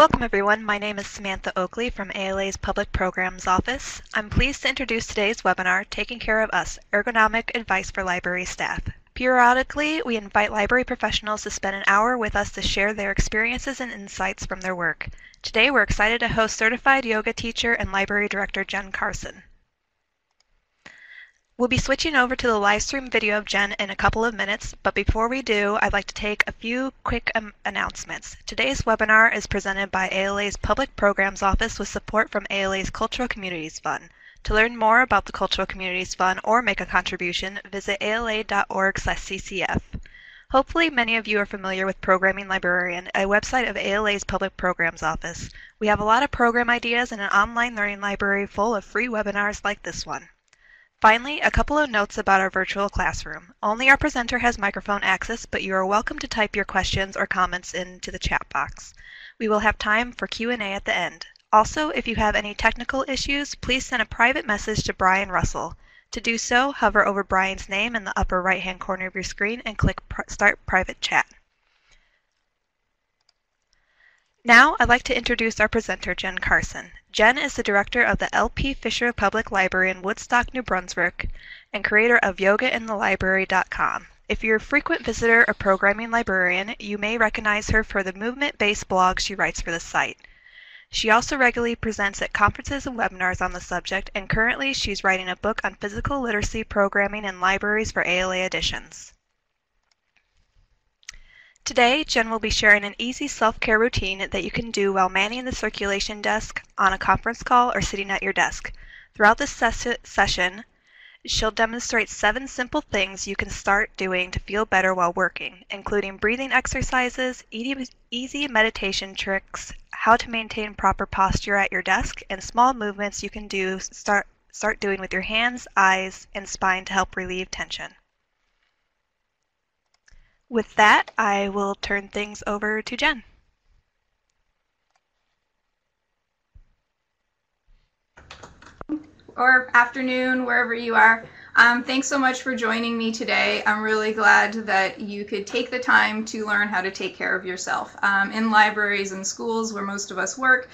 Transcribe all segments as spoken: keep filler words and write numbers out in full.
Welcome everyone, my name is Samantha Oakley from A L A's Public Programs Office. I'm pleased to introduce today's webinar, Taking Care of Us, Ergonomic Advice for Library Staff. Periodically, we invite library professionals to spend an hour with us to share their experiences and insights from their work. Today, we're excited to host certified yoga teacher and library director Jen Carson. We'll be switching over to the live stream video of Jen in a couple of minutes, but before we do, I'd like to take a few quick um, announcements. Today's webinar is presented by A L A's Public Programs Office with support from A L A's Cultural Communities Fund. To learn more about the Cultural Communities Fund or make a contribution, visit A L A dot org slash C C F. Hopefully many of you are familiar with Programming Librarian, a website of A L A's Public Programs Office. We have a lot of program ideas and an online learning library full of free webinars like this one. Finally, a couple of notes about our virtual classroom. Only our presenter has microphone access, but you are welcome to type your questions or comments into the chat box. We will have time for Q and A at the end. Also, if you have any technical issues, please send a private message to Brian Russell. To do so, hover over Brian's name in the upper right-hand corner of your screen and click Start Private Chat. Now, I'd like to introduce our presenter, Jen Carson. Jen is the director of the L P Fisher Public Library in Woodstock, New Brunswick, and creator of Yoga In The Library dot com. If you're a frequent visitor or programming librarian, you may recognize her for the movement-based blogs she writes for the site. She also regularly presents at conferences and webinars on the subject, and currently she's writing a book on physical literacy programming in libraries for A L A editions. Today, Jen will be sharing an easy self-care routine that you can do while manning the circulation desk, on a conference call, or sitting at your desk. Throughout this ses session, she'll demonstrate seven simple things you can start doing to feel better while working, including breathing exercises, easy meditation tricks, how to maintain proper posture at your desk, and small movements you can do start, start doing with your hands, eyes, and spine to help relieve tension. With that, I will turn things over to Jen. Or afternoon, wherever you are. Um, thanks so much for joining me today. I'm really glad that you could take the time to learn how to take care of yourself. Um, in libraries and schools where most of us work,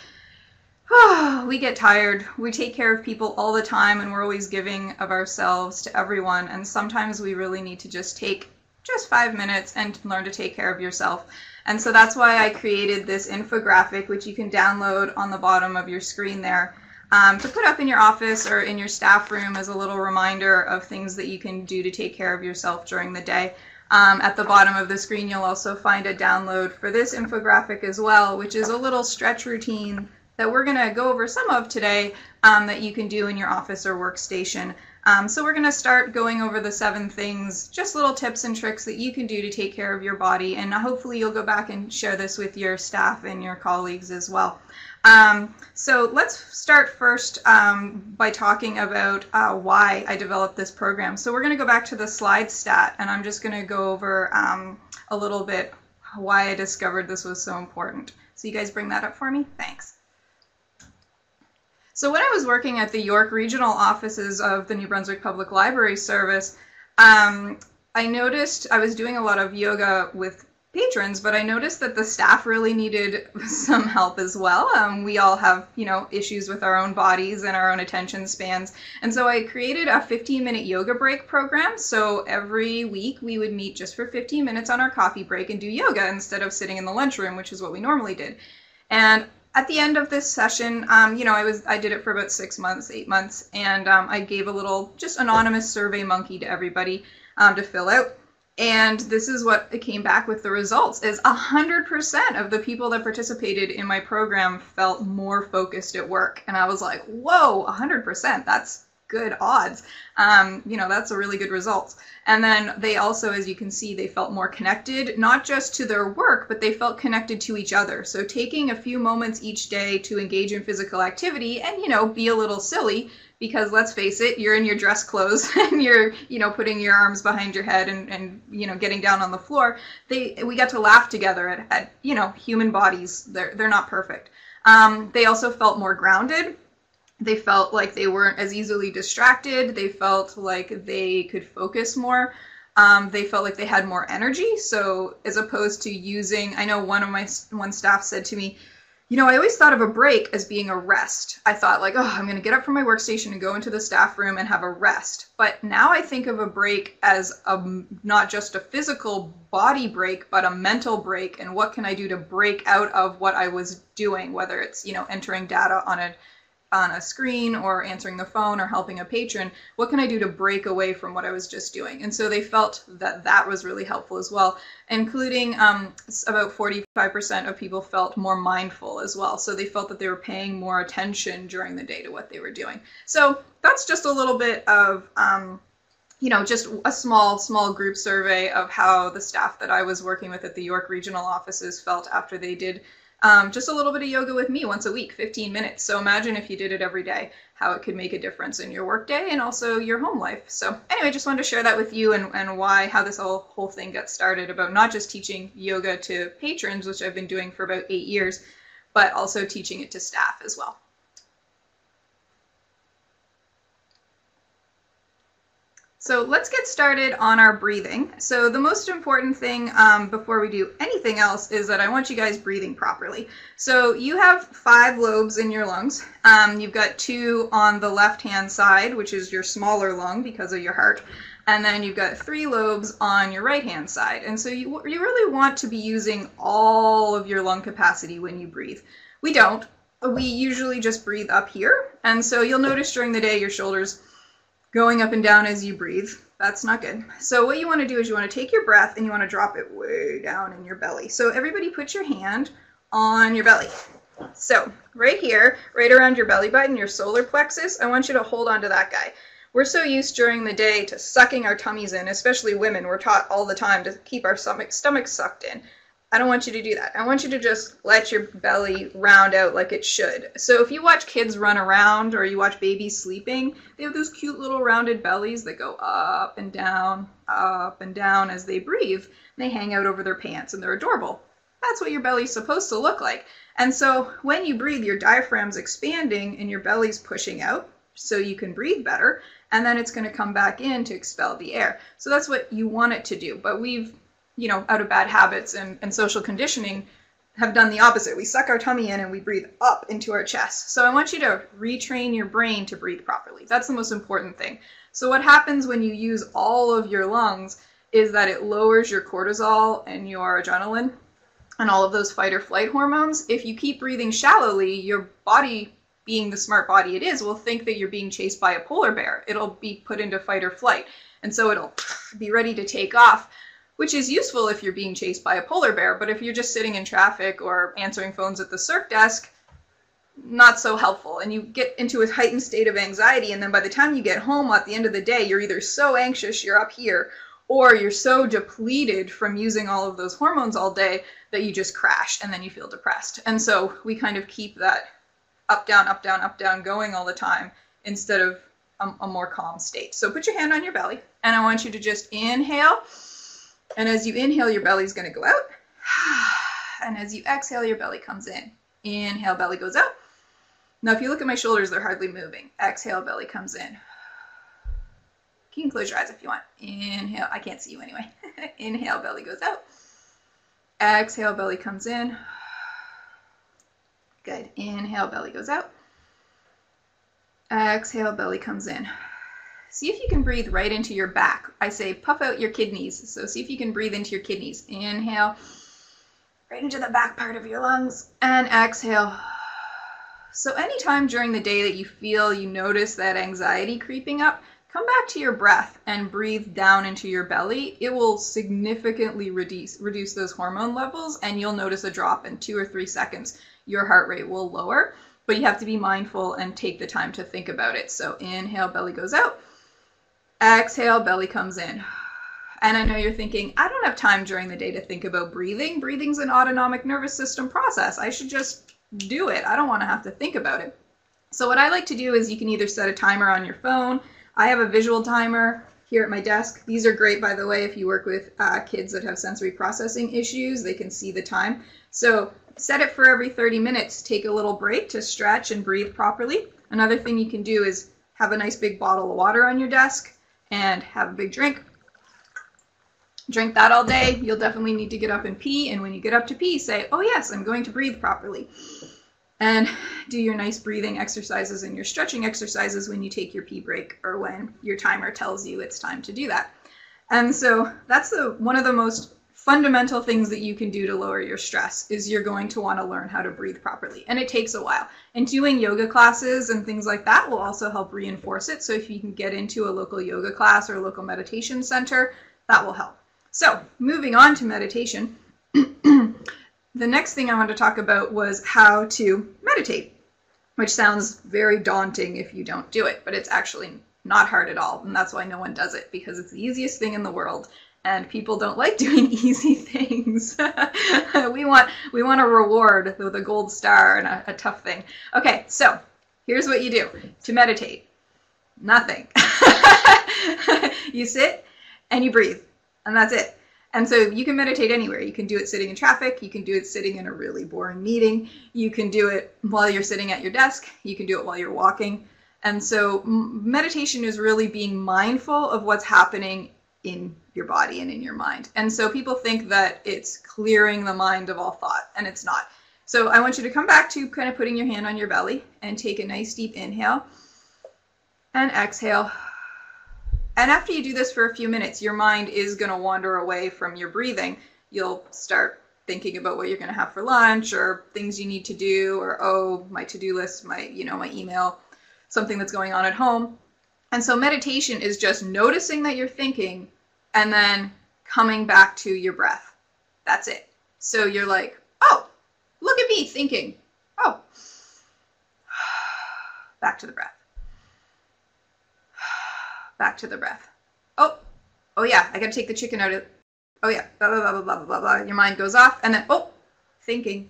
oh, we get tired. We take care of people all the time, and we're always giving of ourselves to everyone, and sometimes we really need to just take just five minutes and learn to take care of yourself. And so that's why I created this infographic, which you can download on the bottom of your screen there, um, to put up in your office or in your staff room as a little reminder of things that you can do to take care of yourself during the day. Um, at the bottom of the screen, you'll also find a download for this infographic as well, which is a little stretch routine that we're going to go over some of today um, that you can do in your office or workstation. Um, so we're going to start going over the seven things, just little tips and tricks that you can do to take care of your body, and hopefully you'll go back and share this with your staff and your colleagues as well. Um, so let's start first um, by talking about uh, why I developed this program. So we're going to go back to the slide stat, and I'm just going to go over um, a little bit why I discovered this was so important. So you guys bring that up for me? Thanks. So when I was working at the York Regional offices of the New Brunswick Public Library Service, um, I noticed I was doing a lot of yoga with patrons, but I noticed that the staff really needed some help as well. Um, we all have, you know, issues with our own bodies and our own attention spans. And so I created a fifteen minute yoga break program. So every week we would meet just for fifteen minutes on our coffee break and do yoga instead of sitting in the lunchroom, which is what we normally did. And at the end of this session, um, you know, I was I did it for about six months, eight months, and um, I gave a little just anonymous Survey Monkey to everybody um, to fill out. And this is what it came back with the results is one hundred percent of the people that participated in my program felt more focused at work. And I was like, whoa, one hundred percent, that's good odds. Um, you know, that's a really good result. And then they also, as you can see, they felt more connected, not just to their work, but they felt connected to each other. So taking a few moments each day to engage in physical activity and, you know, be a little silly, because let's face it, you're in your dress clothes and you're, you know, putting your arms behind your head and, and you know, getting down on the floor. They, we got to laugh together at, at you know, human bodies. They're, they're not perfect. Um, they also felt more grounded. They felt like they weren't as easily distracted. They felt like they could focus more. Um, they felt like they had more energy. So as opposed to using, I know one of my one staff said to me, You know, I always thought of a break as being a rest. I thought like, oh, I'm going to get up from my workstation and go into the staff room and have a rest. But now I think of a break as a, not just a physical body break, but a mental break. And what can I do to break out of what I was doing, whether it's, you know, entering data on a on a screen or answering the phone or helping a patron. What can I do to break away from what I was just doing? And so they felt that that was really helpful as well, including um, about forty-five percent of people felt more mindful as well. So they felt that they were paying more attention during the day to what they were doing. So that's just a little bit of, um, you know, just a small, small group survey of how the staff that I was working with at the York Regional offices felt after they did Um, just a little bit of yoga with me once a week, fifteen minutes. So imagine if you did it every day, how it could make a difference in your workday and also your home life. So anyway, just wanted to share that with you and, and why, how this whole, whole thing got started about not just teaching yoga to patrons, which I've been doing for about eight years, but also teaching it to staff as well. So let's get started on our breathing. So the most important thing um, before we do anything else is that I want you guys breathing properly. So you have five lobes in your lungs. Um, you've got two on the left-hand side, which is your smaller lung because of your heart. And then you've got three lobes on your right-hand side. And so you, you really want to be using all of your lung capacity when you breathe. We don't. We usually just breathe up here. And so you'll notice during the day your shoulders going up and down as you breathe. That's not good. So what you want to do is you want to take your breath and you want to drop it way down in your belly. So everybody put your hand on your belly. So right here, right around your belly button, your solar plexus, I want you to hold on to that guy. We're so used during the day to sucking our tummies in, especially women. We're taught all the time to keep our stomach, stomach sucked in. I don't want you to do that. I want you to just let your belly round out like it should. So if you watch kids run around or you watch babies sleeping, they have those cute little rounded bellies that go up and down, up and down as they breathe. And they hang out over their pants and they're adorable. That's what your belly's supposed to look like. And so when you breathe, your diaphragm's expanding and your belly's pushing out so you can breathe better. And then it's going to come back in to expel the air. So that's what you want it to do. But we've you know, out of bad habits and, and social conditioning have done the opposite. We suck our tummy in and we breathe up into our chest. So I want you to retrain your brain to breathe properly. That's the most important thing. So what happens when you use all of your lungs is that it lowers your cortisol and your adrenaline and all of those fight or flight hormones. If you keep breathing shallowly, your body, being the smart body it is, will think that you're being chased by a polar bear. It'll be put into fight or flight. And so it'll be ready to take off, which is useful if you're being chased by a polar bear. But if you're just sitting in traffic or answering phones at the C E R C desk, not so helpful. And you get into a heightened state of anxiety. And then by the time you get home at the end of the day, you're either so anxious you're up here, or you're so depleted from using all of those hormones all day that you just crash and then you feel depressed. And so we kind of keep that up, down, up, down, up, down going all the time instead of a, a more calm state. So put your hand on your belly and I want you to just inhale. And as you inhale, your belly's going to go out. And as you exhale, your belly comes in. Inhale, belly goes out. Now, if you look at my shoulders, they're hardly moving. Exhale, belly comes in. You can close your eyes if you want. Inhale. I can't see you anyway. Inhale, belly goes out. Exhale, belly comes in. Good. Inhale, belly goes out. Exhale, belly comes in. See if you can breathe right into your back. I say puff out your kidneys. So see if you can breathe into your kidneys. Inhale, right into the back part of your lungs, and exhale. So anytime during the day that you feel, you notice that anxiety creeping up, come back to your breath and breathe down into your belly. It will significantly reduce, reduce those hormone levels, and you'll notice a drop in two or three seconds. Your heart rate will lower, but you have to be mindful and take the time to think about it. So inhale, belly goes out. Exhale, belly comes in. And I know you're thinking, I don't have time during the day to think about breathing. Breathing's an autonomic nervous system process. I should just do it. I don't want to have to think about it. So what I like to do is you can either set a timer on your phone. I have a visual timer here at my desk. These are great, by the way, if you work with uh, kids that have sensory processing issues. They can see the time. So set it for every thirty minutes. Take a little break to stretch and breathe properly. Another thing you can do is have a nice big bottle of water on your desk and have a big drink. Drink that all day. You'll definitely need to get up and pee. And when you get up to pee, say, oh yes, I'm going to breathe properly. and do your nice breathing exercises and your stretching exercises when you take your pee break or when your timer tells you it's time to do that. And so that's the one of the most fundamental things that you can do to lower your stress is you're going to want to learn how to breathe properly, and it takes a while. And doing yoga classes and things like that will also help reinforce it. So if you can get into a local yoga class or a local meditation center, that will help. So moving on to meditation, the next thing I wanted to talk about was how to meditate, which sounds very daunting if you don't do it, but it's actually not hard at all. And that's why no one does it, because it's the easiest thing in the world. And people don't like doing easy things. We want we want a reward with a gold star and a, a tough thing. Okay, so here's what you do to meditate. Nothing. You sit and you breathe, and that's it. And so you can meditate anywhere. You can do it sitting in traffic. You can do it sitting in a really boring meeting. You can do it while you're sitting at your desk. You can do it while you're walking. And so meditation is really being mindful of what's happening in your body and in your mind. And so people think that it's clearing the mind of all thought, and it's not. So I want you to come back to kind of putting your hand on your belly and take a nice deep inhale and exhale. And after you do this for a few minutes, your mind is going to wander away from your breathing. You'll start thinking about what you're going to have for lunch or things you need to do, or, oh, my to-do list, my, you know, my email, something that's going on at home. And so meditation is just noticing that you're thinking and then coming back to your breath. That's it. So you're like, oh, look at me thinking. Oh, back to the breath. Back to the breath. Oh, oh yeah, I got to take the chicken out of, oh yeah, blah, blah, blah, blah, blah, blah. Your mind goes off, and then, oh, thinking.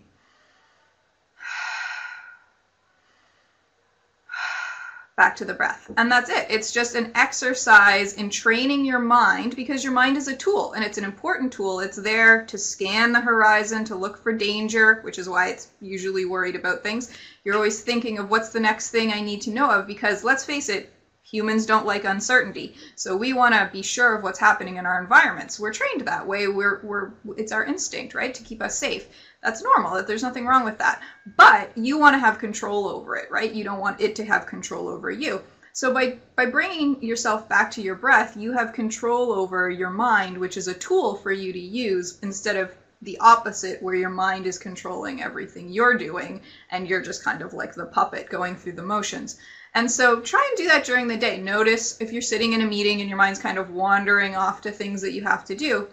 Back to the breath. And that's it. It's just an exercise in training your mind, because your mind is a tool, and it's an important tool. It's there to scan the horizon, to look for danger, which is why it's usually worried about things. You're always thinking of what's the next thing I need to know of, because let's face it, humans don't like uncertainty. So we want to be sure of what's happening in our environments. We're trained that way. We're, we're, it's our instinct, right, to keep us safe. That's normal. That there's nothing wrong with that. But you want to have control over it, right? You don't want it to have control over you. So by, by bringing yourself back to your breath, you have control over your mind, which is a tool for you to use, instead of the opposite, where your mind is controlling everything you're doing, and you're just kind of like the puppet going through the motions. And so try and do that during the day. Notice if you're sitting in a meeting and your mind's kind of wandering off to things that you have to do,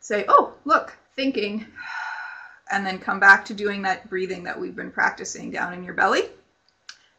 say, oh, look, thinking, and then come back to doing that breathing that we've been practicing down in your belly.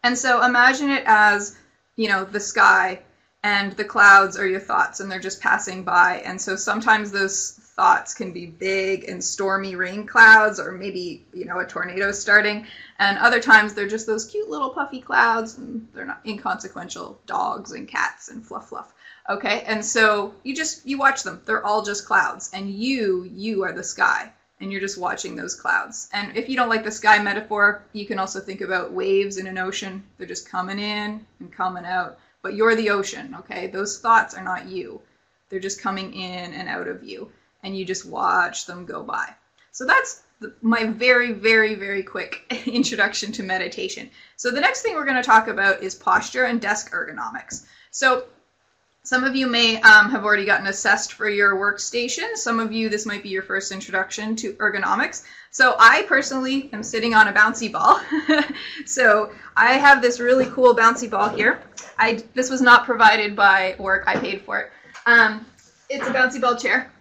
And so imagine it as, you know, the sky, and the clouds are your thoughts, and they're just passing by. And so sometimes those thoughts can be big and stormy rain clouds, or maybe, you know, a tornado starting. And other times they're just those cute little puffy clouds, and they're not inconsequential dogs and cats and fluff fluff. Okay, and so you just, you watch them. They're all just clouds, and you, you are the sky, and you're just watching those clouds. And if you don't like the sky metaphor, you can also think about waves in an ocean. They're just coming in and coming out, but you're the ocean, okay? Those thoughts are not you. They're just coming in and out of you, and you just watch them go by. So that's the, my very, very, very quick introduction to meditation. So the next thing we're going to talk about is posture and desk ergonomics. So some of you may um, have already gotten assessed for your workstation. Some of you, this might be your first introduction to ergonomics. So I personally am sitting on a bouncy ball. So I have this really cool bouncy ball here. I, this was not provided by work. I paid for it. Um, it's a bouncy ball chair.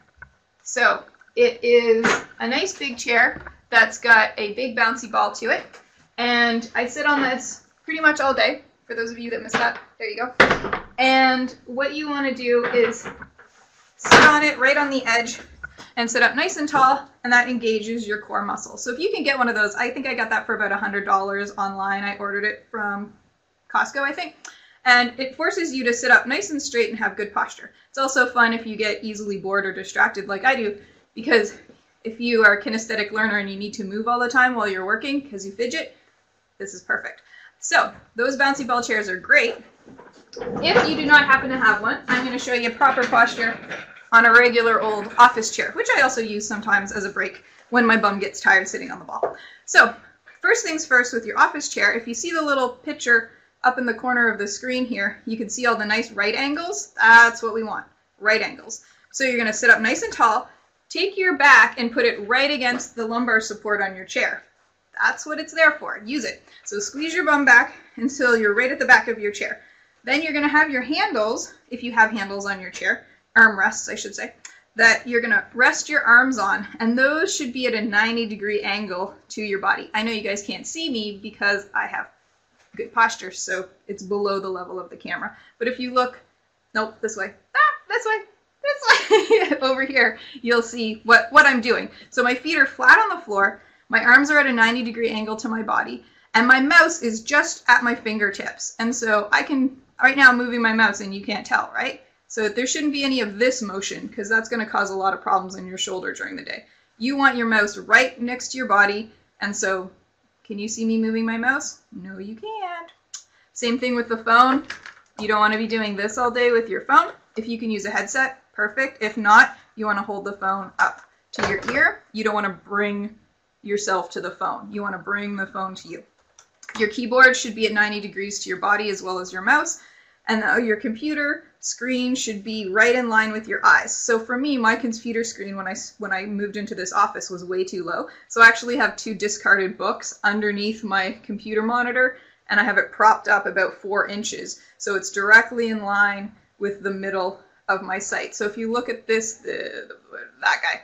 So it is a nice big chair that's got a big bouncy ball to it, and I sit on this pretty much all day, for those of you that missed that. There you go. And what you want to do is sit on it right on the edge and sit up nice and tall, and that engages your core muscle. So if you can get one of those, I think I got that for about one hundred dollars online. I ordered it from Costco, I think. And it forces you to sit up nice and straight and have good posture. It's also fun if you get easily bored or distracted like I do, because if you are a kinesthetic learner and you need to move all the time while you're working because you fidget, this is perfect. So those bouncy ball chairs are great. If you do not happen to have one, I'm going to show you proper posture on a regular old office chair, which I also use sometimes as a break when my bum gets tired sitting on the ball. So first things first with your office chair, if you see the little picture up in the corner of the screen here, you can see all the nice right angles. That's what we want, right angles. So you're going to sit up nice and tall, take your back and put it right against the lumbar support on your chair. That's what it's there for. Use it. So squeeze your bum back until you're right at the back of your chair. Then you're going to have your handles, if you have handles on your chair, arm rests I should say, that you're going to rest your arms on, and those should be at a ninety degree angle to your body. I know you guys can't see me because I have good posture, so it's below the level of the camera. But if you look, nope, this way, ah, this way, this way, over here, you'll see what, what I'm doing. So my feet are flat on the floor, my arms are at a ninety degree angle to my body, and my mouse is just at my fingertips. And so I can, right now I'm moving my mouse and you can't tell, right? So there shouldn't be any of this motion because that's going to cause a lot of problems in your shoulder during the day. You want your mouse right next to your body, and so can you see me moving my mouse? No, you can't. Same thing with the phone. You don't want to be doing this all day with your phone. If you can use a headset, perfect. If not, you want to hold the phone up to your ear. You don't want to bring yourself to the phone. You want to bring the phone to you. Your keyboard should be at ninety degrees to your body as well as your mouse, and your computer screen should be right in line with your eyes. So for me, my computer screen when I when I moved into this office was way too low. So I actually have two discarded books underneath my computer monitor, and I have it propped up about four inches. So it's directly in line with the middle of my sight. So if you look at this, uh, that guy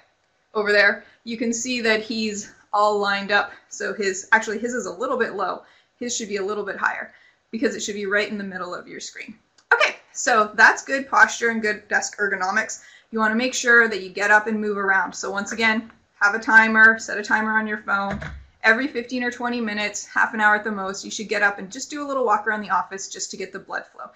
over there, you can see that he's all lined up. So his, actually his is a little bit low. His should be a little bit higher because it should be right in the middle of your screen. Okay, so that's good posture and good desk ergonomics. You want to make sure that you get up and move around. So once again, have a timer, set a timer on your phone. Every fifteen or twenty minutes, half an hour at the most, you should get up and just do a little walk around the office just to get the blood flow.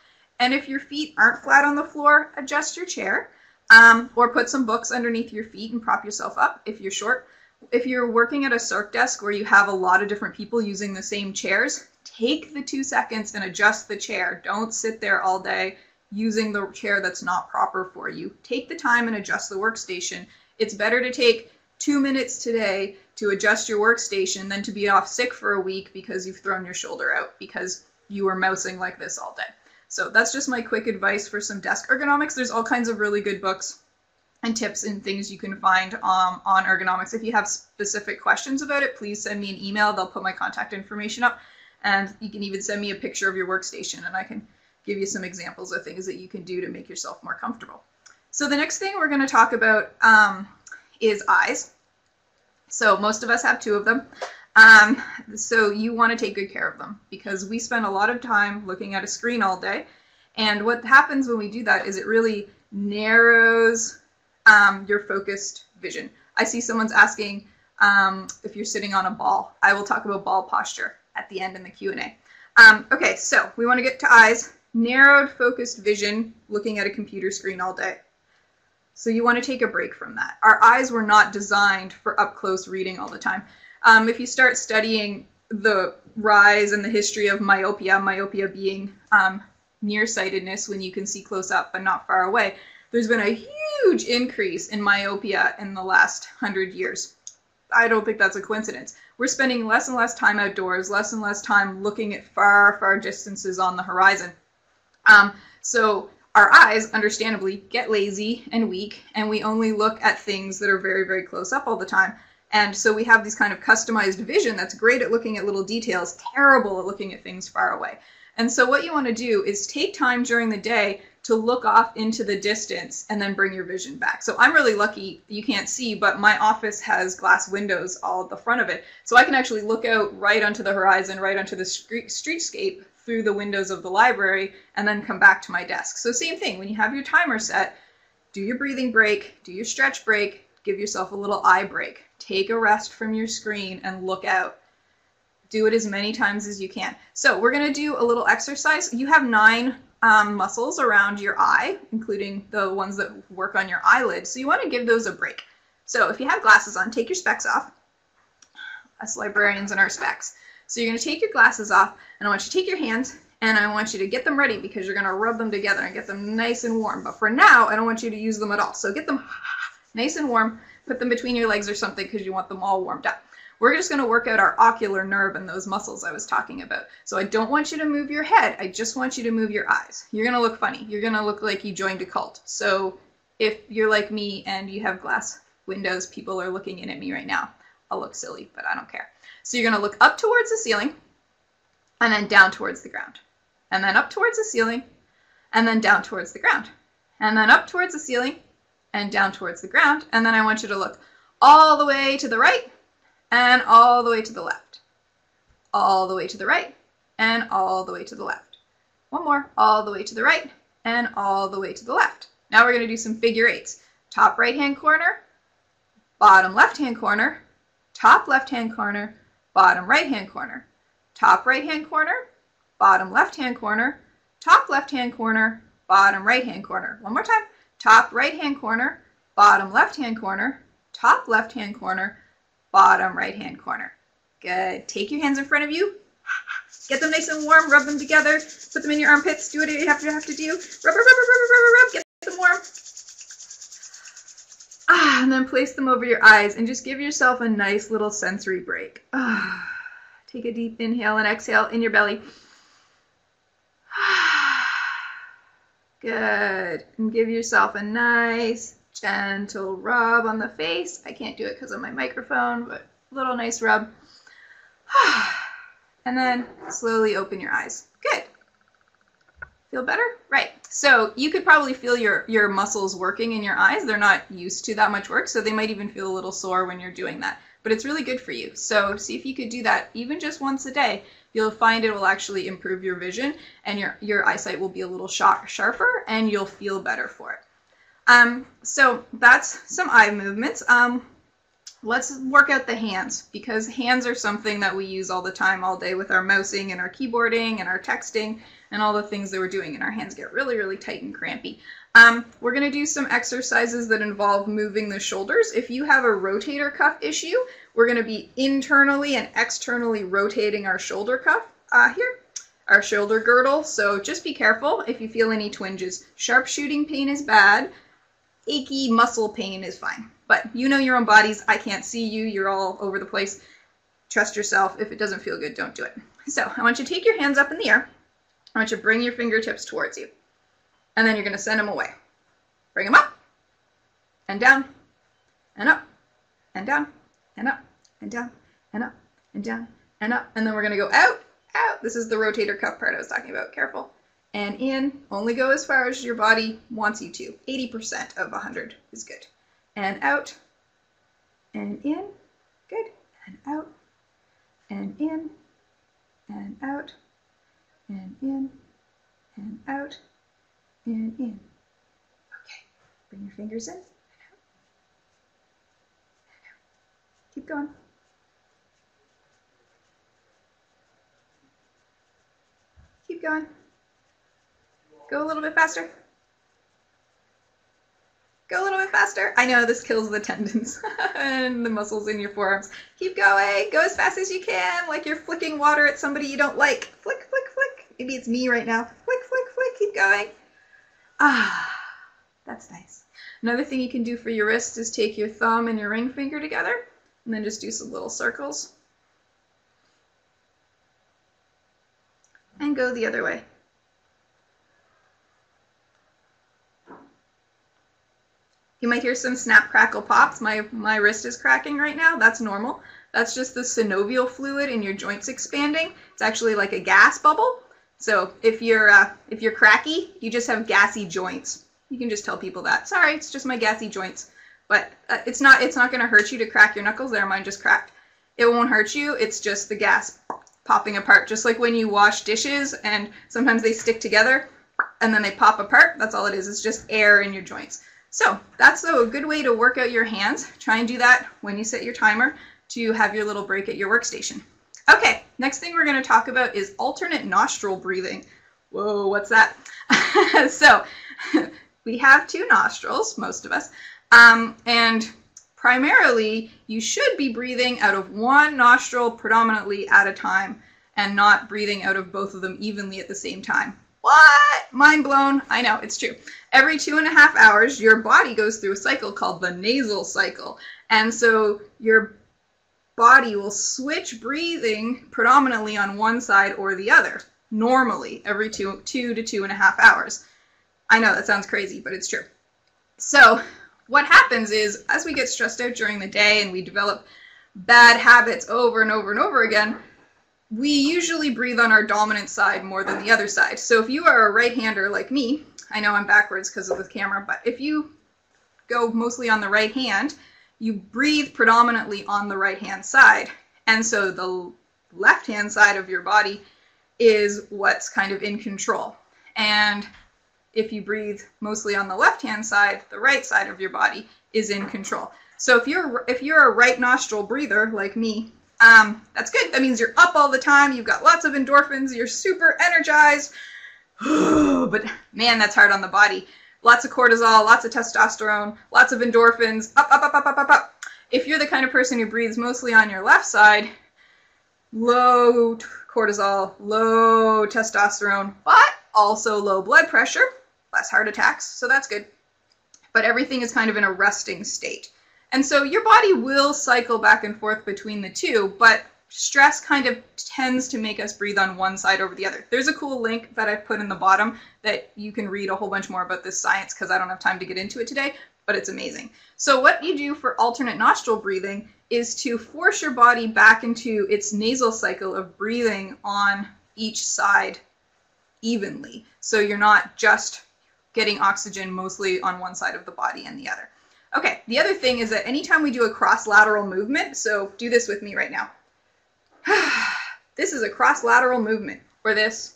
And if your feet aren't flat on the floor, adjust your chair um, or put some books underneath your feet and prop yourself up if you're short. If you're working at a circ desk where you have a lot of different people using the same chairs, take the two seconds and adjust the chair. Don't sit there all day using the chair that's not proper for you. Take the time and adjust the workstation. It's better to take two minutes today to adjust your workstation than to be off sick for a week because you've thrown your shoulder out because you were mousing like this all day. So that's just my quick advice for some desk ergonomics. There's all kinds of really good books and tips and things you can find um, on ergonomics. If you have specific questions about it, please send me an email. They'll put my contact information up. And you can even send me a picture of your workstation and I can give you some examples of things that you can do to make yourself more comfortable. So the next thing we're going to talk about um, is eyes. So most of us have two of them. Um, so you want to take good care of them because we spend a lot of time looking at a screen all day. And what happens when we do that is it really narrows um, your focused vision. I see someone's asking um, if you're sitting on a ball. I will talk about ball posture at the end in the Q and A. Um, okay, so we want to get to eyes. Narrowed, focused vision, looking at a computer screen all day. So you want to take a break from that. Our eyes were not designed for up-close reading all the time. Um, if you start studying the rise and the history of myopia, myopia being um, nearsightedness when you can see close up but not far away, there's been a huge increase in myopia in the last hundred years. I don't think that's a coincidence. We're spending less and less time outdoors, less and less time looking at far, far distances on the horizon. Um, so our eyes, understandably, get lazy and weak, and we only look at things that are very, very close up all the time. And so we have this kind of customized vision that's great at looking at little details, terrible at looking at things far away. And so what you want to do is take time during the day to look off into the distance and then bring your vision back. So I'm really lucky, you can't see, but my office has glass windows all at the front of it. So I can actually look out right onto the horizon, right onto the street, streetscape through the windows of the library and then come back to my desk. So same thing, when you have your timer set, do your breathing break, do your stretch break, give yourself a little eye break, take a rest from your screen and look out. Do it as many times as you can. So we're gonna do a little exercise. You have nine Um, muscles around your eye, including the ones that work on your eyelid. So you want to give those a break. So if you have glasses on, take your specs off. Us librarians and our specs. So you're going to take your glasses off, and I want you to take your hands, and I want you to get them ready because you're going to rub them together and get them nice and warm. But for now, I don't want you to use them at all. So get them nice and warm. put them between your legs or something because you want them all warmed up. We're just going to work out our ocular nerve and those muscles I was talking about. So I don't want you to move your head. I just want you to move your eyes. You're going to look funny. You're going to look like you joined a cult. So if you're like me and you have glass windows, people are looking in at me right now. I'll look silly, but I don't care. So you're going to look up towards the ceiling and then down towards the ground, and then up towards the ceiling and then down towards the ground, and then up towards the ceiling and down towards the ground. And then I want you to look all the way to the right and all the way to the left, all the way to the right and all the way to the left. One more, all the way to the right and all the way to the left. Now we're going to do some figure eights. Top right hand corner, bottom left hand corner, top left hand corner, bottom right hand corner, top right hand corner, bottom left hand corner, top left hand corner, bottom right hand corner. One more time. Top right hand corner, bottom left hand corner, top left hand corner, bottom right hand corner. Good. Take your hands in front of you. Get them nice and warm. Rub them together. Put them in your armpits. Do what you have to have to do. Rub, rub, rub, rub, rub, rub, rub. Get them warm. Ah, and then place them over your eyes and just give yourself a nice little sensory break. Ah. Take a deep inhale and exhale in your belly. Good. And give yourself a nice, gentle rub on the face. I can't do it because of my microphone, but a little nice rub. And then slowly open your eyes. Good. Feel better? Right. So you could probably feel your, your muscles working in your eyes. They're not used to that much work, so they might even feel a little sore when you're doing that. But it's really good for you. So see if you could do that even just once a day. You'll find it will actually improve your vision, and your, your eyesight will be a little sharp, sharper, and you'll feel better for it. Um, so that's some eye movements. Um, let's work out the hands, because hands are something that we use all the time, all day, with our mousing and our keyboarding and our texting and all the things that we're doing, and our hands get really, really tight and crampy. Um, we're going to do some exercises that involve moving the shoulders. If you have a rotator cuff issue, we're going to be internally and externally rotating our shoulder cuff uh, here, our shoulder girdle. So just be careful if you feel any twinges. Sharp shooting pain is bad. Achy muscle pain is fine. But you know your own bodies. I can't see you. You're all over the place. Trust yourself. If it doesn't feel good, don't do it. So I want you to take your hands up in the air. I want you to bring your fingertips towards you. And then you're going to send them away. Bring them up, and down, and up, and down, and up, and down, and up, and down, and up. And then we're going to go out, out. This is the rotator cuff part I was talking about. Careful. And in. Only go as far as your body wants you to. eighty percent of one hundred is good. And out, and in. Good. And out, and in, and out, and in, and out. And in. Okay. Bring your fingers in and out. And out. Keep going. Keep going. Go a little bit faster. Go a little bit faster. I know this kills the tendons and the muscles in your forearms. Keep going. Go as fast as you can, like you're flicking water at somebody you don't like. Flick, flick, flick. Maybe it's me right now. Flick, flick, flick. Keep going. Ah, that's nice. Another thing you can do for your wrist is take your thumb and your ring finger together and then just do some little circles. And go the other way. You might hear some snap, crackle, pops. My, my wrist is cracking right now. That's normal. That's just the synovial fluid in your joints expanding. It's actually like a gas bubble. So if you're uh, if you're cracky, you just have gassy joints. You can just tell people that. Sorry, it's just my gassy joints. But uh, it's not it's not going to hurt you to crack your knuckles. There, mine just cracked. It won't hurt you. It's just the gas popping apart. Just like when you wash dishes and sometimes they stick together and then they pop apart. That's all it is. It's just air in your joints. So that's a good way to work out your hands. Try and do that when you set your timer to have your little break at your workstation. Okay, next thing we're going to talk about is alternate nostril breathing. Whoa, what's that? So we have two nostrils, most of us, um, and primarily you should be breathing out of one nostril predominantly at a time and not breathing out of both of them evenly at the same time. What? Mind blown. I know, it's true. Every two and a half hours, your body goes through a cycle called the nasal cycle. And so your body will switch breathing predominantly on one side or the other, normally, every two, two to two and a half hours. I know that sounds crazy, but it's true. So what happens is, as we get stressed out during the day and we develop bad habits over and over and over again, we usually breathe on our dominant side more than the other side. So if you are a right-hander like me, I know I'm backwards because of the camera, but if you go mostly on the right hand, you breathe predominantly on the right-hand side. And so the left-hand side of your body is what's kind of in control. And if you breathe mostly on the left-hand side, the right side of your body is in control. So if you're if you're a right nostril breather like me, um, that's good. That means you're up all the time. You've got lots of endorphins. You're super energized. But man, that's hard on the body. Lots of cortisol, lots of testosterone, lots of endorphins. Up, up, up, up, up, up, up. If you're the kind of person who breathes mostly on your left side, low cortisol, low testosterone, but also low blood pressure, less heart attacks, so that's good. But everything is kind of in a resting state. And so your body will cycle back and forth between the two, but stress kind of tends to make us breathe on one side over the other. There's a cool link that I've put in the bottom that you can read a whole bunch more about this science, because I don't have time to get into it today, but it's amazing. So what you do for alternate nostril breathing is to force your body back into its nasal cycle of breathing on each side evenly. So you're not just getting oxygen mostly on one side of the body and the other. Okay, the other thing is that anytime we do a cross-lateral movement, so do this with me right now. This is a cross-lateral movement, or this,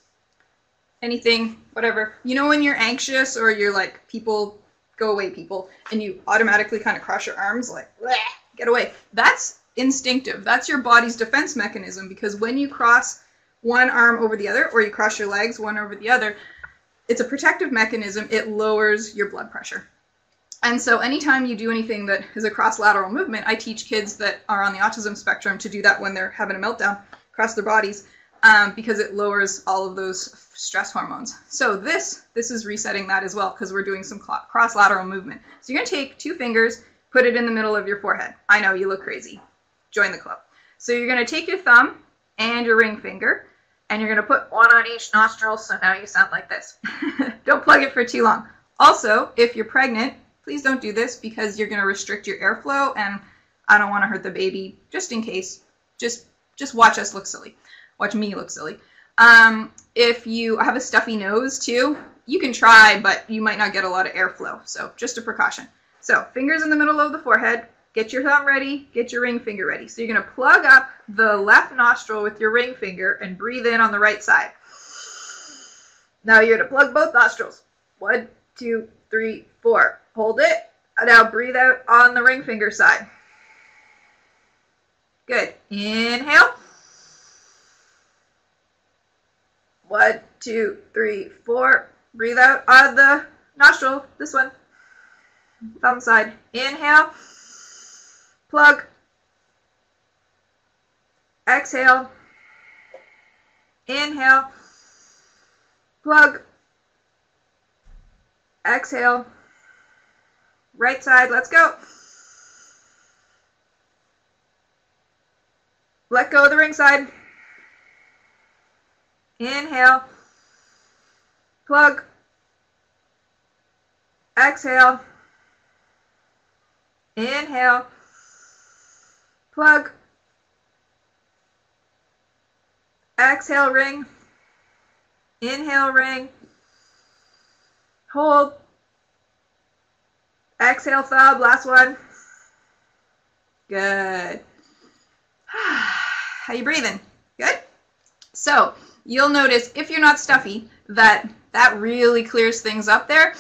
anything, whatever. You know when you're anxious or you're like, people, go away people, and you automatically kind of cross your arms like, get away. That's instinctive. That's your body's defense mechanism, because when you cross one arm over the other, or you cross your legs one over the other, it's a protective mechanism. It lowers your blood pressure. And so anytime you do anything that is a cross-lateral movement, I teach kids that are on the autism spectrum to do that when they're having a meltdown, cross their bodies, um, because it lowers all of those stress hormones. So this, this is resetting that as well, because we're doing some cross-lateral movement. So you're going to take two fingers, put it in the middle of your forehead. I know, you look crazy. Join the club. So you're going to take your thumb and your ring finger, and you're going to put one on each nostril, so now you sound like this. Don't plug it for too long. Also, if you're pregnant, please don't do this, because you're going to restrict your airflow, and I don't want to hurt the baby, just in case. Just just watch us look silly. Watch me look silly. Um, if you have a stuffy nose too, you can try, but you might not get a lot of airflow. So just a precaution. So fingers in the middle of the forehead. Get your thumb ready. Get your ring finger ready. So you're going to plug up the left nostril with your ring finger and breathe in on the right side. Now you're going to plug both nostrils. One, two, three, four. Hold it. Now breathe out on the ring finger side. Good. Inhale. One, two, three, four. Breathe out on the nostril. This one. Thumb side. Inhale. Plug. Exhale. Inhale. Plug. Exhale. Right side, let's go. Let go of the ring side. Inhale. Plug. Exhale. Inhale. Plug. Exhale, ring. Inhale, ring. Hold. Exhale, thumb, last one. Good. How you breathing? Good? So you'll notice, if you're not stuffy, that that really clears things up there.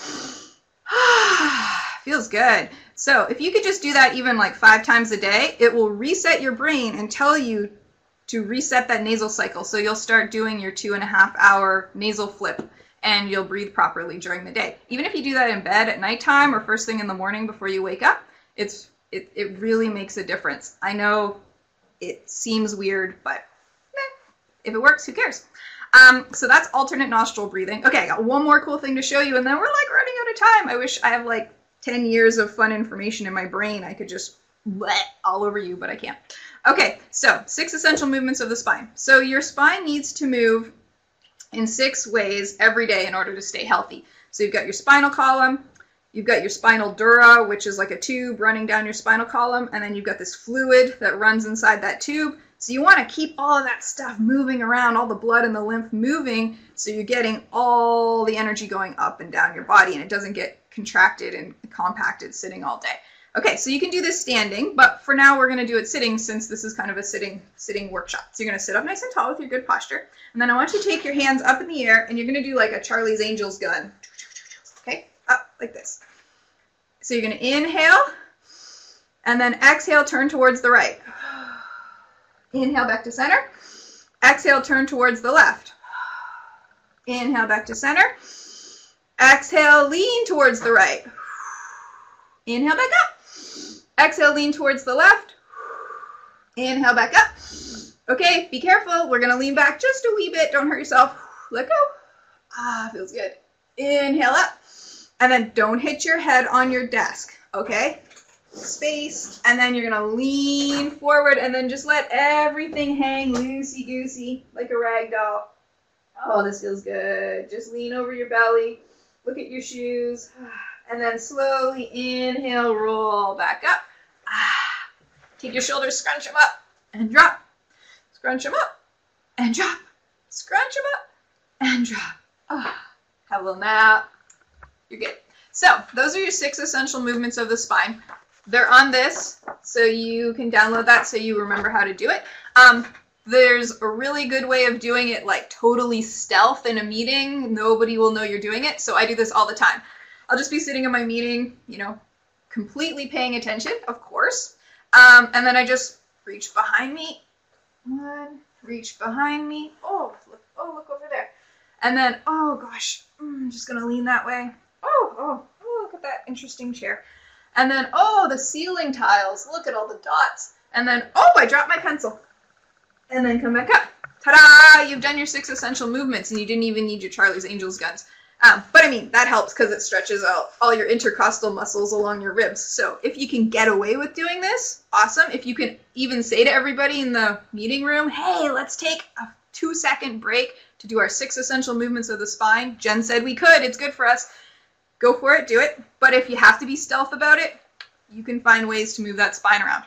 Feels good. So if you could just do that even like five times a day, it will reset your brain and tell you to reset that nasal cycle. So you'll start doing your two and a half hour nasal flip, and you'll breathe properly during the day. Even if you do that in bed at nighttime or first thing in the morning before you wake up, it's it, it really makes a difference. I know it seems weird, but eh, if it works, who cares? Um, so that's alternate nostril breathing. Okay, I got one more cool thing to show you, and then we're like running out of time. I wish I have like ten years of fun information in my brain. I could just bleh all over you, but I can't. Okay, so six essential movements of the spine. So your spine needs to move in six ways every day in order to stay healthy. So you've got your spinal column, you've got your spinal dura, which is like a tube running down your spinal column, and then you've got this fluid that runs inside that tube. So you want to keep all of that stuff moving around, all the blood and the lymph moving, so you're getting all the energy going up and down your body, and it doesn't get contracted and compacted sitting all day. Okay, so you can do this standing, but for now we're going to do it sitting, since this is kind of a sitting sitting workshop. So you're going to sit up nice and tall with your good posture, and then I want you to take your hands up in the air, and you're going to do like a Charlie's Angels gun. Okay, up like this. So you're going to inhale, and then exhale, turn towards the right. Inhale back to center. Exhale, turn towards the left. Inhale back to center. Exhale, lean towards the right. Inhale back up. Exhale, lean towards the left. Inhale back up. Okay, be careful. We're going to lean back just a wee bit. Don't hurt yourself. Let go. Ah, feels good. Inhale up. And then don't hit your head on your desk, okay? Space, and then you're going to lean forward, and then just let everything hang loosey-goosey like a rag doll. Oh, this feels good. Just lean over your belly, look at your shoes, and then slowly inhale, roll back up. Take your shoulders, scrunch them up, and drop. Scrunch them up, and drop. Scrunch them up, and drop. Oh, have a little nap. You're good. So, those are your six essential movements of the spine. They're on this, so you can download that so you remember how to do it. Um, there's a really good way of doing it like totally stealth in a meeting. Nobody will know you're doing it, so I do this all the time. I'll just be sitting in my meeting, you know, completely paying attention, of course. Um, and then I just reach behind me. One, reach behind me. Oh, look, oh, look over there. And then, oh gosh, I'm just going to lean that way. Oh, oh, oh, look at that interesting chair. And then, oh, the ceiling tiles. Look at all the dots. And then, oh, I dropped my pencil. And then come back up. Ta-da! You've done your six essential movements, and you didn't even need your Charlie's Angels guns. Um, but, I mean, that helps because it stretches out all your intercostal muscles along your ribs. So if you can get away with doing this, awesome. If you can even say to everybody in the meeting room, hey, let's take a two-second break to do our six essential movements of the spine. Jen said we could. It's good for us. Go for it, do it. But if you have to be stealth about it, you can find ways to move that spine around.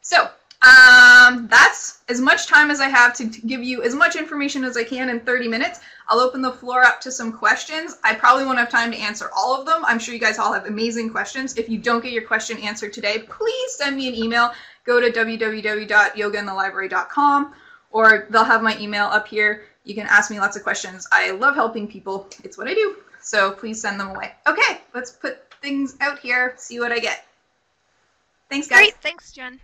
So um, that's as much time as I have to, to give you as much information as I can in thirty minutes. I'll open the floor up to some questions. I probably won't have time to answer all of them. I'm sure you guys all have amazing questions. If you don't get your question answered today, please send me an email. Go to w w w dot yoga in the library dot com, or they'll have my email up here. You can ask me lots of questions. I love helping people. It's what I do. So please send them away. Okay, let's put things out here, see what I get. Thanks, guys. Great, thanks, Jen.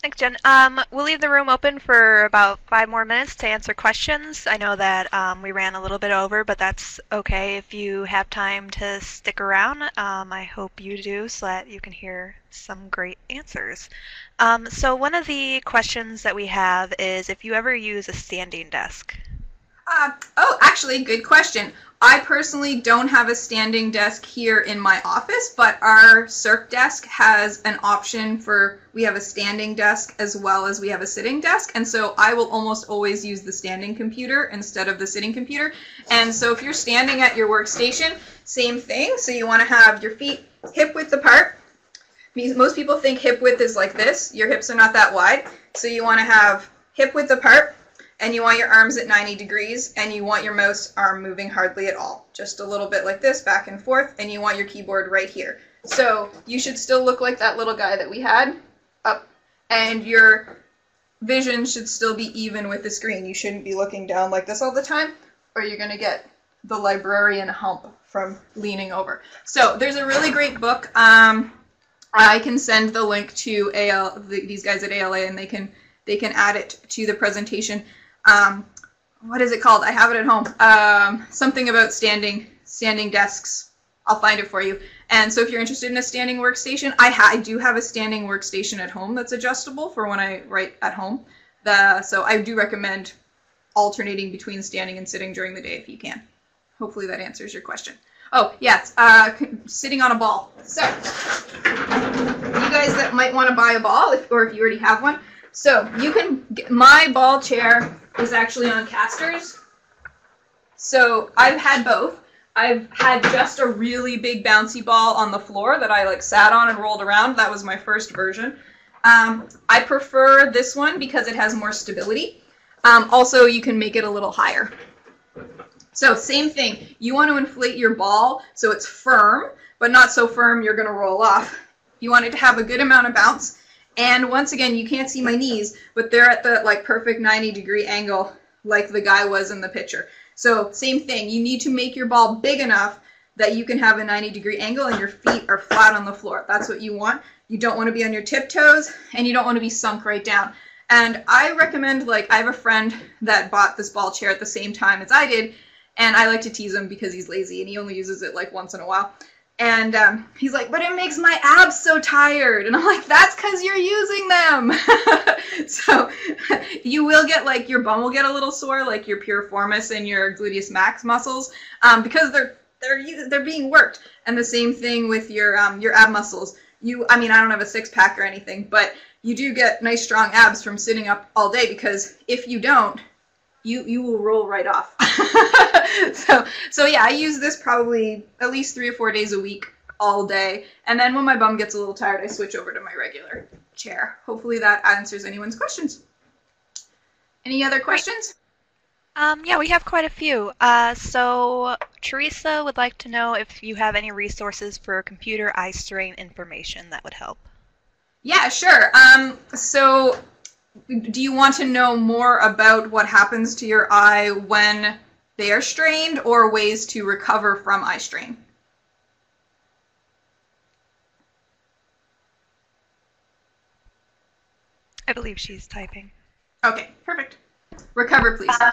Thanks, Jen. Um, we'll leave the room open for about five more minutes to answer questions. I know that um, we ran a little bit over, but that's okay if you have time to stick around. Um, I hope you do so that you can hear some great answers. Um, so one of the questions that we have is if you ever use a standing desk. Uh, oh, actually, good question. I personally don't have a standing desk here in my office, but our C I R C desk has an option for, we have a standing desk as well as we have a sitting desk, and so I will almost always use the standing computer instead of the sitting computer. And so if you're standing at your workstation, same thing. So you want to have your feet hip width apart. Most people think hip width is like this. Your hips are not that wide. So you want to have hip width apart. And you want your arms at ninety degrees, and you want your mouse arm moving hardly at all. Just a little bit like this, back and forth, and you want your keyboard right here. So you should still look like that little guy that we had up, and your vision should still be even with the screen. You shouldn't be looking down like this all the time, or you're going to get the librarian hump from leaning over. So there's a really great book. Um, I can send the link to A L, the, these guys at A L A, and they can, they can add it to the presentation. Um, what is it called? I have it at home. Um, something about standing standing desks. I'll find it for you. And so if you're interested in a standing workstation, I, ha I do have a standing workstation at home that's adjustable for when I write at home. The, so I do recommend alternating between standing and sitting during the day if you can. Hopefully that answers your question. Oh, yes, uh, sitting on a ball. So, you guys that might want to buy a ball, if, or if you already have one, so you can get, my ball chair is actually on casters. So I've had both. I've had just a really big bouncy ball on the floor that I like sat on and rolled around. That was my first version. Um, I prefer this one because it has more stability. Um, also, you can make it a little higher. So same thing. You want to inflate your ball so it's firm, but not so firm you're going to roll off. You want it to have a good amount of bounce. And once again, you can't see my knees, but they're at the like perfect ninety degree angle like the guy was in the picture. So same thing. You need to make your ball big enough that you can have a ninety degree angle and your feet are flat on the floor. That's what you want. You don't want to be on your tiptoes and you don't want to be sunk right down. And I recommend, like, I have a friend that bought this ball chair at the same time as I did, and I like to tease him because he's lazy and he only uses it like once in a while. And um, he's like, but it makes my abs so tired. And I'm like, that's because you're using them. So you will get, like, your bum will get a little sore, like your piriformis and your gluteus max muscles, um, because they're they're they're being worked. And the same thing with your um, your ab muscles. You, I mean, I don't have a six pack or anything, but you do get nice strong abs from sitting up all day, because if you don't, you you will roll right off. so so yeah, I use this probably at least three or four days a week, all day, and then when my bum gets a little tired, I switch over to my regular chair. Hopefully that answers anyone's questions. Any other questions? Um, yeah, we have quite a few. Uh, so Teresa would like to know if you have any resources for computer eye strain information that would help. Yeah, sure. Um, so do you want to know more about what happens to your eye when they are strained, or ways to recover from eye strain? I believe she's typing. Okay, perfect. Recover, please. Uh,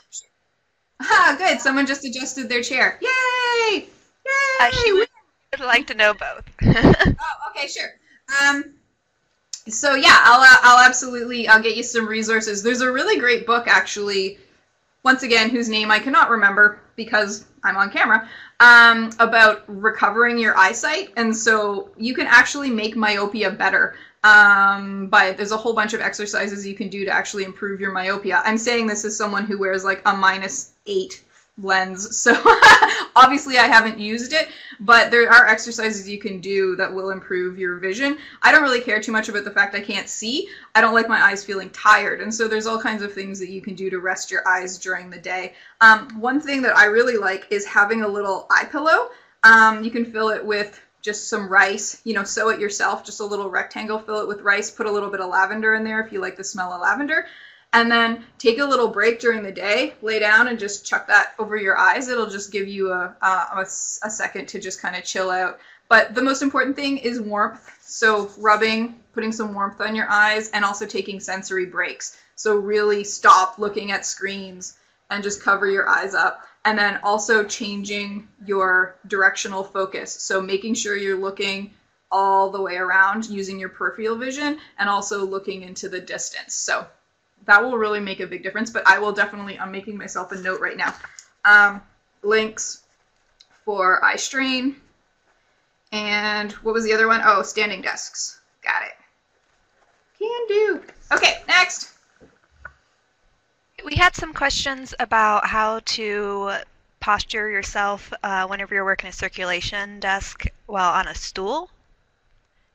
ah, good. Someone just adjusted their chair. Yay! Yay! I would like to know both. Oh, okay, sure. Um, so yeah, I'll I'll absolutely I'll get you some resources. There's a really great book, actually, once again, whose name I cannot remember because I'm on camera, um, about recovering your eyesight. And so you can actually make myopia better. Um, but there's a whole bunch of exercises you can do to actually improve your myopia. I'm saying this as someone who wears like a minus eight lens, so obviously I haven't used it, but there are exercises you can do that will improve your vision. I don't really care too much about the fact I can't see. I don't like my eyes feeling tired, and so there's all kinds of things that you can do to rest your eyes during the day. Um, one thing that I really like is having a little eye pillow. Um, you can fill it with just some rice, you know, sew it yourself, just a little rectangle, fill it with rice, put a little bit of lavender in there if you like the smell of lavender, and then take a little break during the day, lay down and just chuck that over your eyes. It'll just give you a, a, a second to just kind of chill out. But the most important thing is warmth, so rubbing, putting some warmth on your eyes, and also taking sensory breaks. So really stop looking at screens and just cover your eyes up. And then also changing your directional focus. So making sure you're looking all the way around using your peripheral vision and also looking into the distance. So that will really make a big difference, but I will definitely, I'm making myself a note right now. Um, links for eye strain. And what was the other one? Oh, standing desks. Got it. Can do. Okay, next. We had some questions about how to posture yourself uh, whenever you're working a circulation desk while on a stool.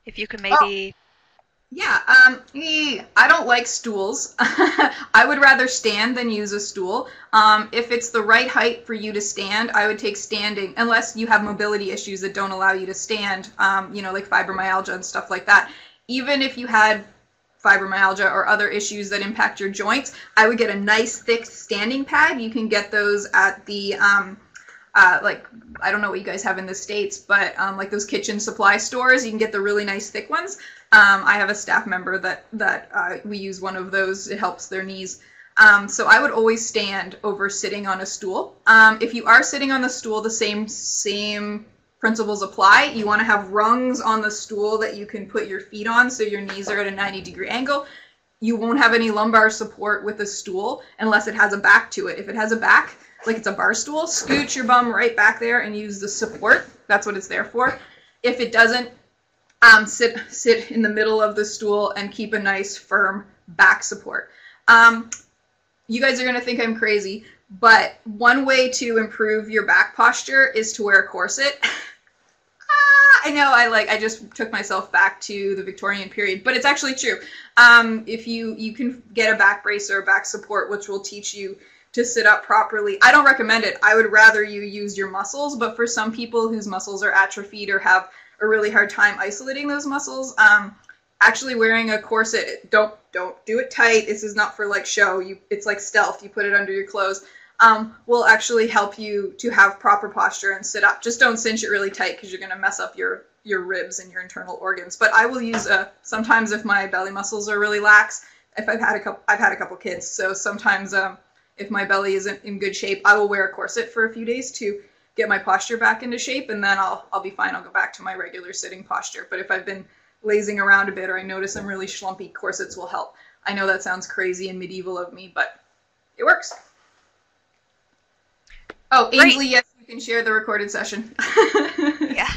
If you can maybe... Oh. Yeah, um, I don't like stools. I would rather stand than use a stool. Um, if it's the right height for you to stand, I would take standing, unless you have mobility issues that don't allow you to stand, um, you know, like fibromyalgia and stuff like that. Even if you had fibromyalgia or other issues that impact your joints, I would get a nice thick standing pad. You can get those at the, um, uh, like, I don't know what you guys have in the States, but um, like those kitchen supply stores, you can get the really nice thick ones. Um, I have a staff member that, that uh, we use one of those. It helps their knees. Um, so I would always stand over sitting on a stool. Um, if you are sitting on the stool, the same, same principles apply. You want to have rungs on the stool that you can put your feet on so your knees are at a ninety degree angle. you won't have any lumbar support with a stool unless it has a back to it. If it has a back, like it's a bar stool, scooch your bum right back there and use the support. That's what it's there for. If it doesn't, um, sit, sit in the middle of the stool and keep a nice firm back support. Um, you guys are going to think I'm crazy, but one way to improve your back posture is to wear a corset. I know I like I just took myself back to the Victorian period, but it's actually true. Um, if you you can get a back brace or a back support, which will teach you to sit up properly. I don't recommend it. I would rather you use your muscles, but for some people whose muscles are atrophied or have a really hard time isolating those muscles, um, actually wearing a corset, don't don't do it tight. This is not for like show. You it's like stealth. You put it under your clothes. Um, will actually help you to have proper posture and sit up. Just don't cinch it really tight because you're going to mess up your, your ribs and your internal organs. But I will use a, sometimes if my belly muscles are really lax, if I've had a couple, I've had a couple kids. So sometimes um, if my belly isn't in good shape, I will wear a corset for a few days to get my posture back into shape, and then I'll, I'll be fine. I'll go back to my regular sitting posture. But if I've been lazing around a bit or I notice I'm really schlumpy, corsets will help. I know that sounds crazy and medieval of me, but it works. Oh, Ainsley, yes, you can share the recorded session. Yeah.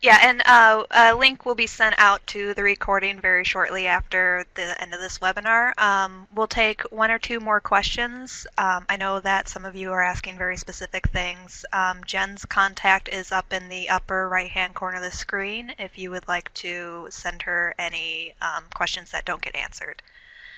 Yeah, and uh, a link will be sent out to the recording very shortly after the end of this webinar. Um, we'll take one or two more questions. Um, I know that some of you are asking very specific things. Um, Jen's contact is up in the upper right-hand corner of the screen if you would like to send her any um, questions that don't get answered.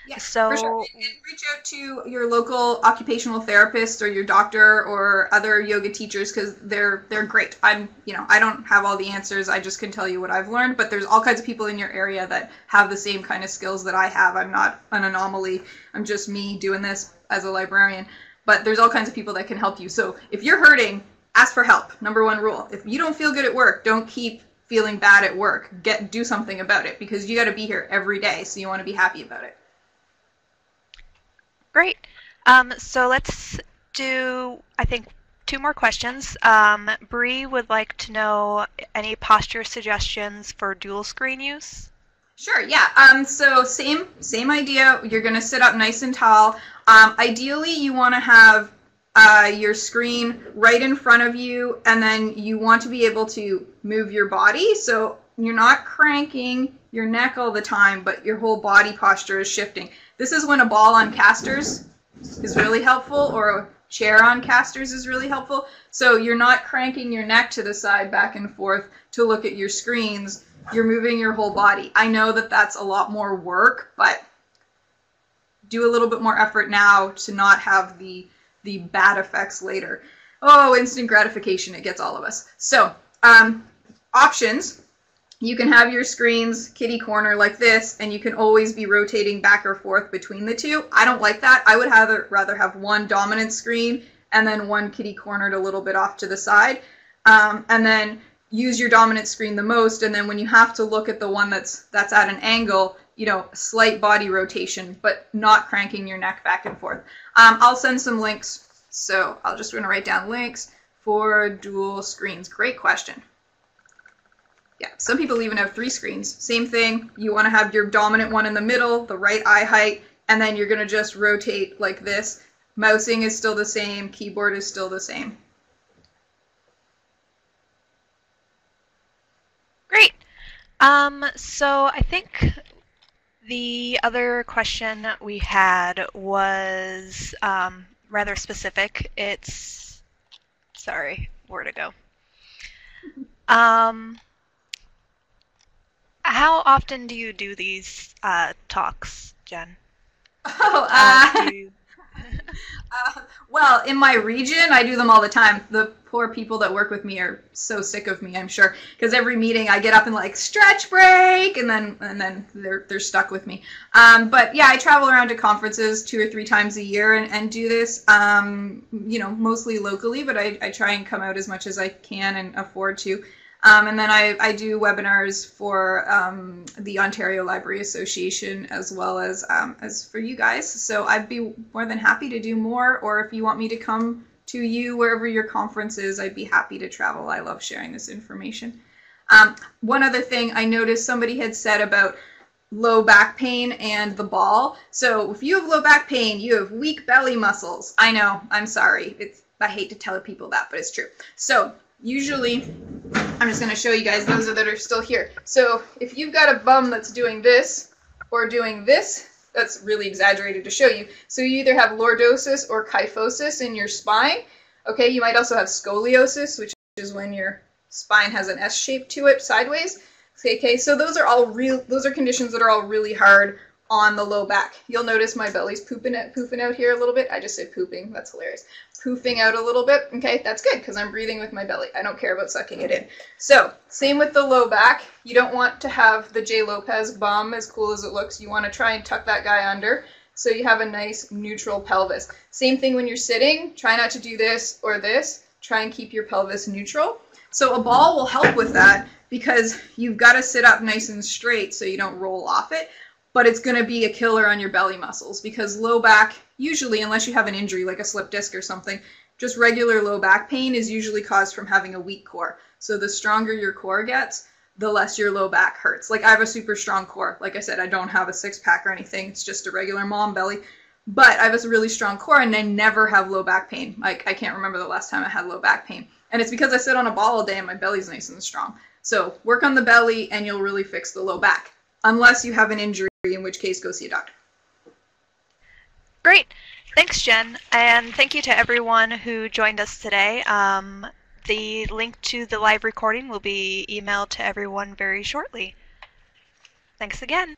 Yes, so, for sure. And reach out to your local occupational therapist or your doctor or other yoga teachers because they're they're great. I'm you know I don't have all the answers. I just can tell you what I've learned. But there's all kinds of people in your area that have the same kind of skills that I have. I'm not an anomaly. I'm just me doing this as a librarian. But there's all kinds of people that can help you. So if you're hurting, ask for help. Number one rule. If you don't feel good at work, don't keep feeling bad at work. Get do something about it because you got to be here every day. So you want to be happy about it. Great. Um, so let's do, I think, two more questions. Um, Bree would like to know any posture suggestions for dual screen use. Sure. Yeah. Um, so same same idea. You're going to sit up nice and tall. Um, ideally, you want to have uh, your screen right in front of you, and then you want to be able to move your body. So you're not cranking your neck all the time, but your whole body posture is shifting. This is when a ball on casters is really helpful, or a chair on casters is really helpful. So you're not cranking your neck to the side back and forth to look at your screens. You're moving your whole body. I know that that's a lot more work, but do a little bit more effort now to not have the, the bad effects later. Oh, instant gratification. It gets all of us. So um, options. You can have your screens kitty corner like this, and you can always be rotating back or forth between the two. I don't like that. I would rather, rather have one dominant screen and then one kitty cornered a little bit off to the side. Um, and then use your dominant screen the most, and then when you have to look at the one that's that's at an angle, you know, slight body rotation, but not cranking your neck back and forth. Um, I'll send some links. So I'll just want to write down links for dual screens. Great question. Yeah, some people even have three screens. Same thing, you want to have your dominant one in the middle, the right eye height, and then you're going to just rotate like this. Mousing is still the same, keyboard is still the same. Great. Um, so I think the other question we had was um, rather specific. It's, sorry, where to go? Um, How often do you do these uh, talks, Jen? Oh, uh, um, do you... uh, well, in my region, I do them all the time. The poor people that work with me are so sick of me, I'm sure, because every meeting I get up and like stretch break, and then and then they're they're stuck with me. Um, but yeah, I travel around to conferences two or three times a year and and do this. Um, you know, mostly locally, but I I try and come out as much as I can and afford to. Um, and then I, I do webinars for um, the Ontario Library Association as well as um, as for you guys. So I'd be more than happy to do more, or if you want me to come to you wherever your conference is, I'd be happy to travel. I love sharing this information. Um, one other thing I noticed somebody had said about low back pain and the ball. So if you have low back pain, you have weak belly muscles. I know, I'm sorry. It's, I hate to tell people that, but it's true. So usually, I'm just going to show you guys those that are still here. So if you've got a bum that's doing this or doing this, that's really exaggerated to show you. So you either have lordosis or kyphosis in your spine. Okay, you might also have scoliosis, which is when your spine has an S shape to it sideways. Okay, so those are all real, those are conditions that are all really hard on the low back. You'll notice my belly's pooping out, pooping out here a little bit. I just said pooping, that's hilarious. Poofing out a little bit, okay, that's good because I'm breathing with my belly. I don't care about sucking it in. So, same with the low back. You don't want to have the J. Lopez bum, as cool as it looks. You want to try and tuck that guy under so you have a nice neutral pelvis. Same thing when you're sitting. Try not to do this or this. Try and keep your pelvis neutral. So a ball will help with that because you've got to sit up nice and straight so you don't roll off it, but it's going to be a killer on your belly muscles because low back, usually, unless you have an injury like a slip disc or something, just regular low back pain is usually caused from having a weak core. So the stronger your core gets, the less your low back hurts. Like I have a super strong core. Like I said, I don't have a six pack or anything. It's just a regular mom belly. But I have a really strong core and I never have low back pain. Like I can't remember the last time I had low back pain. And it's because I sit on a ball all day and my belly's nice and strong. So work on the belly and you'll really fix the low back. Unless you have an injury, in which case go see a doctor. Great. Thanks, Jen. And thank you to everyone who joined us today. Um, the link to the live recording will be emailed to everyone very shortly. Thanks again.